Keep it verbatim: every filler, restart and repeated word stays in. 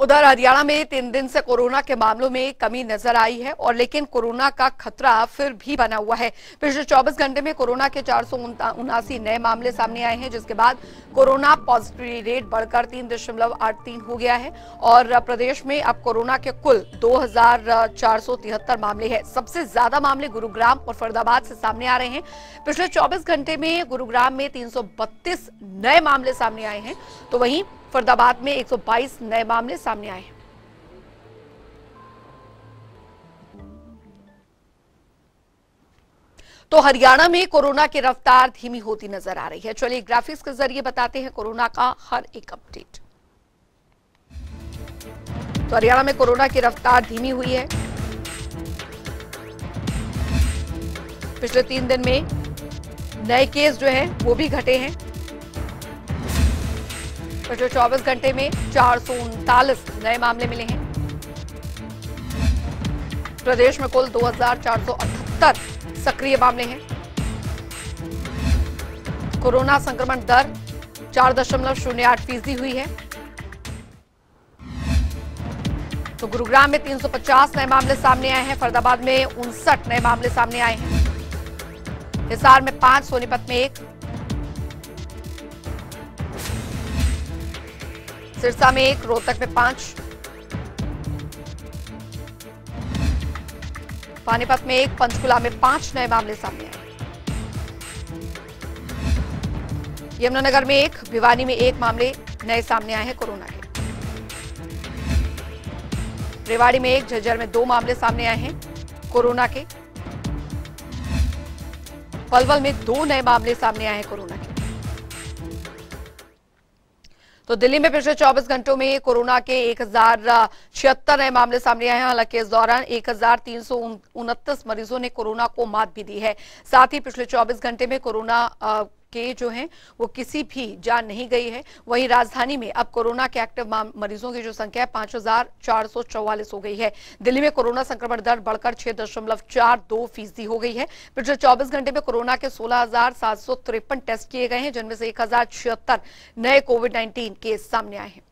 उधर हरियाणा में तीन दिन से कोरोना के मामलों में कमी नजर आई है और लेकिन कोरोना का खतरा फिर भी बना हुआ है। पिछले चौबीस घंटे में कोरोना के चार सौ उनासी नए मामले सामने आए हैं, जिसके बाद कोरोना पॉजिटिव रेट बढ़कर तीन दशमलव आठ तीन हो गया है और प्रदेश में अब कोरोना के कुल दो हजार चार सौ तिहत्तर मामले है। सबसे ज्यादा मामले गुरुग्राम और फरीदाबाद से सामने आ रहे हैं। पिछले चौबीस घंटे में गुरुग्राम में तीन सौ बत्तीस नए मामले सामने आए हैं, तो वहीं फरीदाबाद में एक सौ बाईस नए मामले सामने आए हैं। तो हरियाणा में कोरोना की रफ्तार धीमी होती नजर आ रही है। चलिए ग्राफिक्स के जरिए बताते हैं कोरोना का हर एक अपडेट। तो हरियाणा में कोरोना की रफ्तार धीमी हुई है। पिछले तीन दिन में नए केस जो है वो भी घटे हैं। पिछले चौबीस घंटे में चार सौ उनतालीस नए मामले मिले हैं। प्रदेश में कुल दो हजार चार सौ अठहत्तर सक्रिय मामले हैं। कोरोना संक्रमण दर चार दशमलव शून्य आठ फीसदी हुई है। तो गुरुग्राम में तीन सौ पचास नए मामले सामने आए हैं। फरीदाबाद में उनसठ नए मामले सामने आए हैं। हिसार में पांच, सोनीपत में एक, सिरसा में एक, रोहतक में पांच, पानीपत में एक, पंचकुला में पांच नए मामले सामने आए। यमुनानगर में एक, भिवानी में एक मामले नए सामने आए हैं कोरोना के। रेवाड़ी में एक, झज्जर में दो मामले सामने आए हैं कोरोना के। पलवल में दो नए मामले सामने आए हैं कोरोना के। तो दिल्ली में पिछले चौबीस घंटों में कोरोना के एक हजार छिहत्तर नए मामले सामने आए हैं। हालांकि इस दौरान एक हजार तीन सौ उनतीस मरीजों ने कोरोना को मात भी दी है। साथ ही पिछले चौबीस घंटे में कोरोना के जो हैं वो किसी भी जान नहीं गई है। वहीं राजधानी में अब कोरोना के एक्टिव मरीजों की जो संख्या है पांच हजार चार सौ चौवालीस हो गई है। दिल्ली में कोरोना संक्रमण दर बढ़कर छह दशमलव चार दो फीसदी हो गई है। पिछले चौबीस घंटे में कोरोना के सोलह हजार सात सौ तिरपन टेस्ट किए गए हैं, जिनमें से एक हजार छिहत्तर नए कोविड नाइन्टीन केस सामने आए हैं।